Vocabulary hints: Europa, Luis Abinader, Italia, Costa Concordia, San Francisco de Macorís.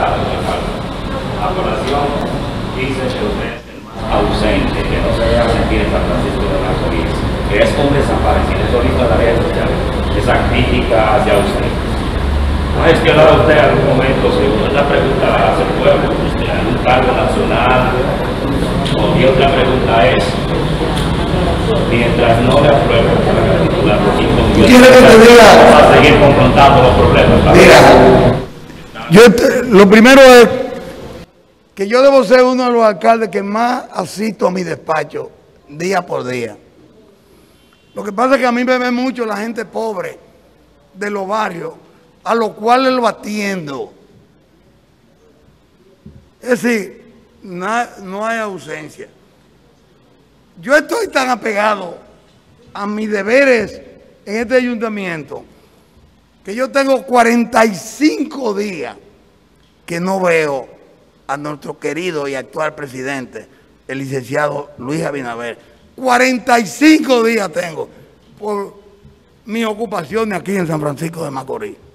Estado de falta. La población dice que usted es el más ausente, que no se haya sentir en San Francisco de Macorís, que es un desaparecido, eso visto en las redes sociales, esa crítica hacia usted. ¿Ha gestionado usted algún momento, según la pregunta hacia el pueblo, usted a un cargo nacional? Y otra pregunta es, mientras no le aprueben la constitución, tiene que tener a seguir confrontando los problemas. Mira, lo primero es que yo debo ser uno de los alcaldes que más asisto a mi despacho día por día. Lo que pasa es que a mí me ve mucho la gente pobre de los barrios, a los cuales lo atiendo. Es decir, no hay ausencia. Yo estoy tan apegado a mis deberes en este ayuntamiento que yo tengo 45 días que no veo a nuestro querido y actual presidente, el licenciado Luis Abinader. 45 días tengo por mis ocupaciones aquí en San Francisco de Macorís.